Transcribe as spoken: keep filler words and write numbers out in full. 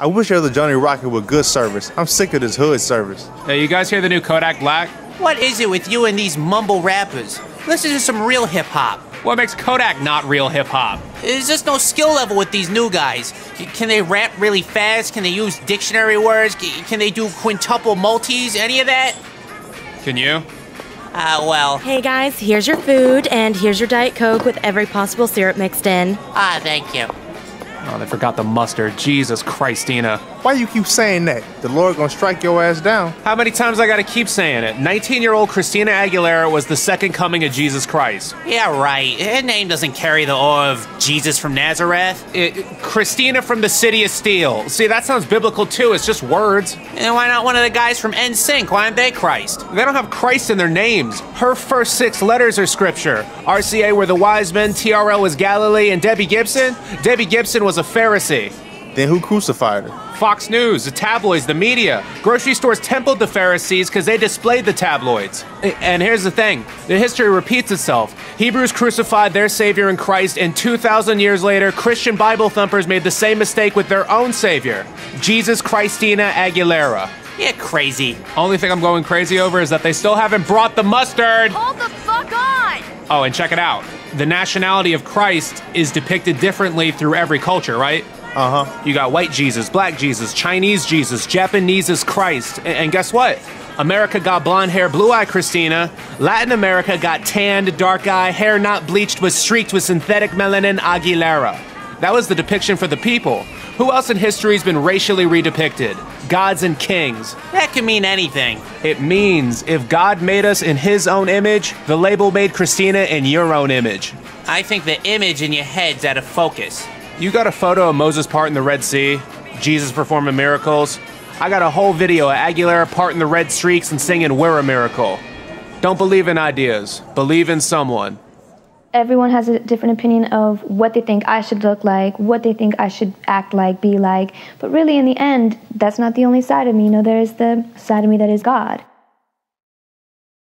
I wish there was a Johnny Rocket with good service. I'm sick of this hood service. Hey, you guys hear the new Kodak Black? What is it with you and these mumble rappers? Listen to some real hip-hop. What makes Kodak not real hip-hop? There's just no skill level with these new guys. Can they rap really fast? Can they use dictionary words? Can they do quintuple multis? Any of that? Can you? Ah, uh, well. Hey, guys, here's your food, and here's your Diet Coke with every possible syrup mixed in. Ah, thank you. Oh, they forgot the mustard. Jesus Christina. Why you keep saying that? The Lord gonna strike your ass down. How many times I gotta keep saying it? nineteen-year-old Christina Aguilera was the second coming of Jesus Christ. Yeah, right. Her name doesn't carry the awe of Jesus from Nazareth. It, it, Christina from the City of Steel. See, that sounds biblical, too. It's just words. And why not one of the guys from N sync? Why aren't they Christ? They don't have Christ in their names. Her first six letters are scripture. R C A were the wise men, T R L was Galilee, and Debbie Gibson? Debbie Gibson was a Pharisee. Then who crucified her? Fox News, the tabloids, the media. Grocery stores templed the Pharisees because they displayed the tabloids. And here's the thing, the history repeats itself. Hebrews crucified their Savior in Christ, and two thousand years later, Christian Bible thumpers made the same mistake with their own Savior, Jesus Christina Aguilera. Yeah, crazy. Only thing I'm going crazy over is that they still haven't brought the mustard. Hold the fuck on! Oh, and check it out. The nationality of Christ is depicted differently through every culture, right? Uh-huh. You got white Jesus, black Jesus, Chinese Jesus, Japanese is Christ. And, and guess what? America got blonde hair, blue-eyed Christina. Latin America got tanned, dark eye, hair not bleached, was streaked with synthetic melanin Aguilera. That was the depiction for the people. Who else in history's been racially redepicted? Gods and kings. That can mean anything. It means if God made us in his own image, the label made Christina in your own image. I think the image in your head's out of focus. You got a photo of Moses part in the Red Sea, Jesus performing miracles. I got a whole video of Aguilera parting the red streaks and singing We're a Miracle. Don't believe in ideas, believe in someone. Everyone has a different opinion of what they think I should look like, what they think I should act like, be like. But really in the end, that's not the only side of me. You know, there is the side of me that is God.